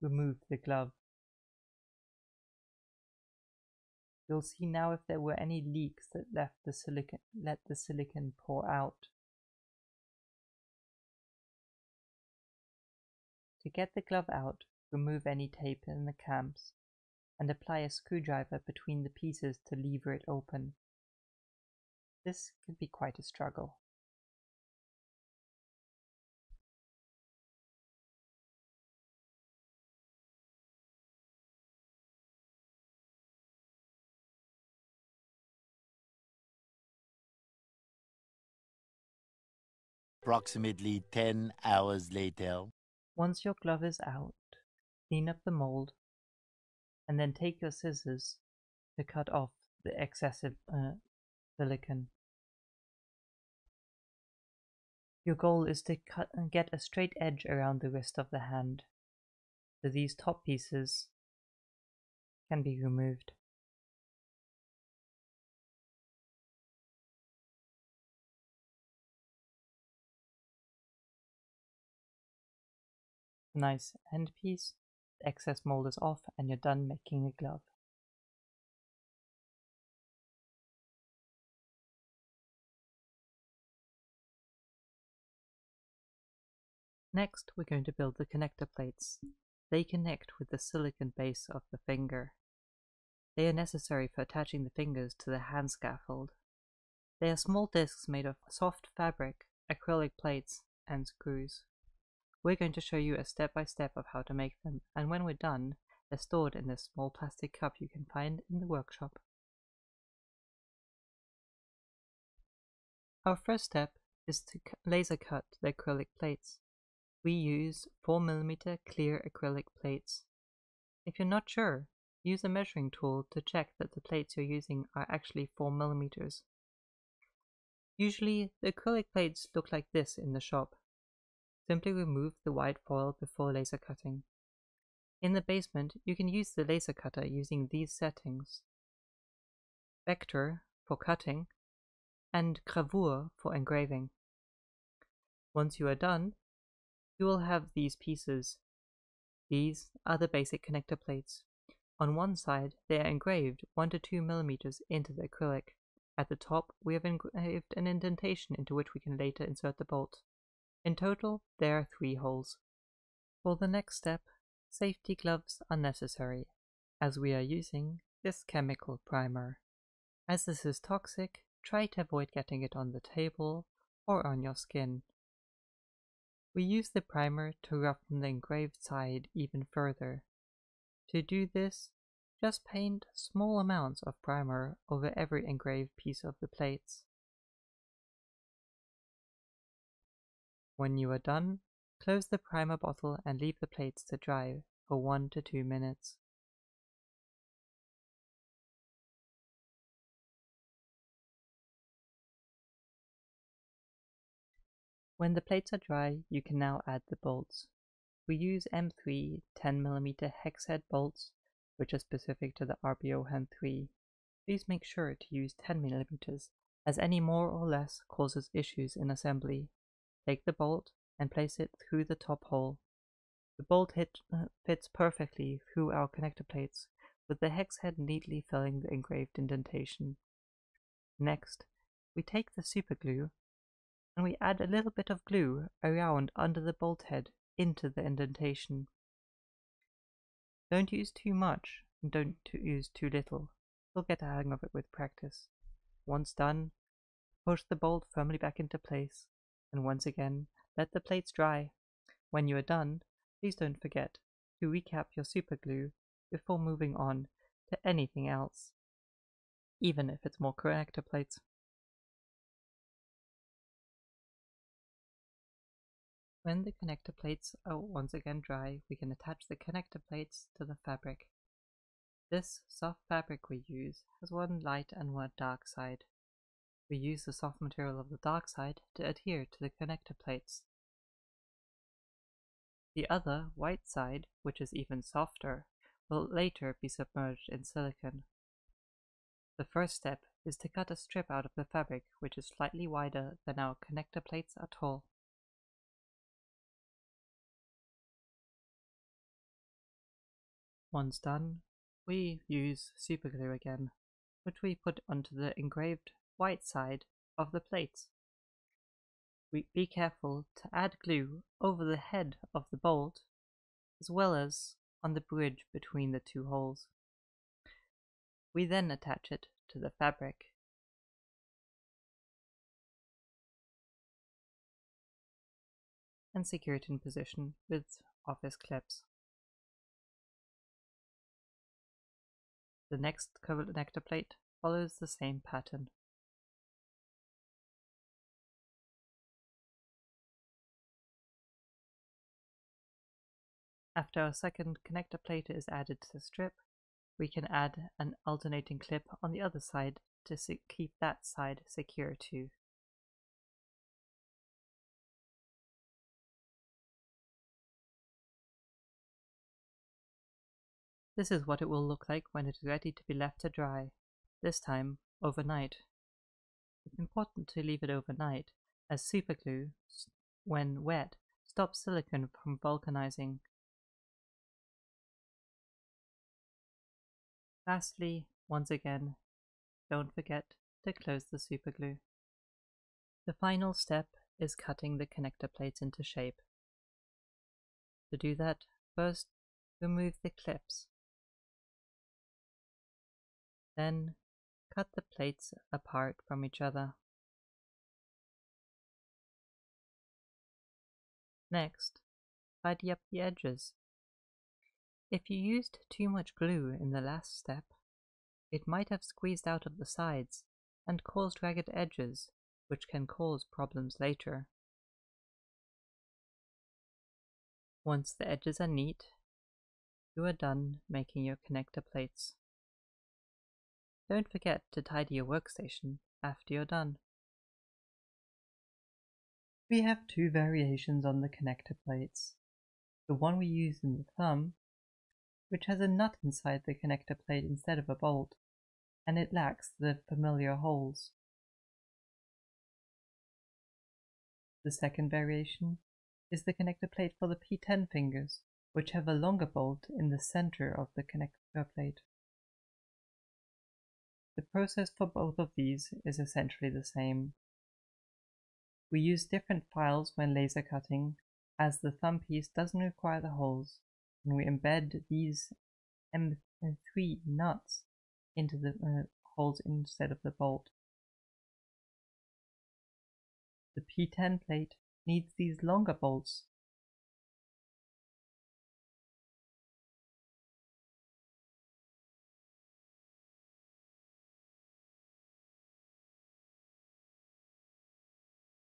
remove the glove. You'll see now if there were any leaks that let the silicone pour out. To get the glove out, remove any tape in the clamps and apply a screwdriver between the pieces to lever it open. This can be quite a struggle. approximately 10 hours later. Once your glove is out, clean up the mold and then take your scissors to cut off the excessive silicon. Your goal is to cut and get a straight edge around the rest of the hand, so these top pieces can be removed. Nice end piece, the excess mold is off and you're done making a glove. Next, we're going to build the connector plates. They connect with the silicon base of the finger. They are necessary for attaching the fingers to the hand scaffold. They are small discs made of soft fabric, acrylic plates, and screws. We're going to show you a step-by-step of how to make them, and when we're done, they're stored in this small plastic cup you can find in the workshop. Our first step is to laser cut the acrylic plates. We use 4mm clear acrylic plates. If you're not sure, use a measuring tool to check that the plates you're using are actually 4mm. Usually, the acrylic plates look like this in the shop. Simply remove the white foil before laser cutting. In the basement, you can use the laser cutter using these settings: vector for cutting and gravure for engraving. Once you are done, you will have these pieces. These are the basic connector plates. On one side, they are engraved 1 to 2 millimeters into the acrylic. At the top, we have engraved an indentation into which we can later insert the bolt. In total, there are 3 holes. For the next step, safety gloves are necessary, as we are using this chemical primer. As this is toxic, try to avoid getting it on the table or on your skin. We use the primer to roughen the engraved side even further. To do this, just paint small amounts of primer over every engraved piece of the plates. When you are done, close the primer bottle and leave the plates to dry for 1 to 2 minutes. When the plates are dry, you can now add the bolts. We use M3 10mm hex head bolts, which are specific to the RBO hand 3. Please make sure to use 10mm, as any more or less causes issues in assembly. Take the bolt and place it through the top hole. The bolt fits perfectly through our connector plates, with the hex head neatly filling the engraved indentation. Next, we take the superglue and we add a little bit of glue around under the bolt head into the indentation. Don't use too much and don't use too little. You'll get a hang of it with practice. Once done, push the bolt firmly back into place and once again let the plates dry. When you are done, please don't forget to recap your superglue before moving on to anything else, even if it's more connector plates. When the connector plates are once again dry, we can attach the connector plates to the fabric. This soft fabric we use has one light and one dark side. We use the soft material of the dark side to adhere to the connector plates. The other, white side, which is even softer, will later be submerged in silicon. The first step is to cut a strip out of the fabric which is slightly wider than our connector plates are tall. Once done, we use superglue again, which we put onto the engraved white side of the plates. Be careful to add glue over the head of the bolt, as well as on the bridge between the 2 holes. We then attach it to the fabric. And secure it in position with office clips. The next connector plate follows the same pattern. After our second connector plate is added to the strip, we can add an alternating clip on the other side to keep that side secure too. This is what it will look like when it is ready to be left to dry, this time overnight. It's important to leave it overnight, as superglue, when wet, stops silicone from vulcanizing. Lastly, once again, don't forget to close the superglue. The final step is cutting the connector plates into shape. To do that, first remove the clips. Then cut the plates apart from each other. Next, tidy up the edges. If you used too much glue in the last step, it might have squeezed out of the sides and caused ragged edges, which can cause problems later. Once the edges are neat, you are done making your connector plates. Don't forget to tidy your workstation after you're done. We have two variations on the connector plates. The one we use in the thumb, which has a nut inside the connector plate instead of a bolt, and it lacks the familiar holes. The second variation is the connector plate for the P10 fingers, which have a longer bolt in the center of the connector plate. The process for both of these is essentially the same. We use different files when laser cutting, as the thumb piece doesn't require the holes. And we embed these M3 nuts into the holes instead of the bolt. The P10 plate needs these longer bolts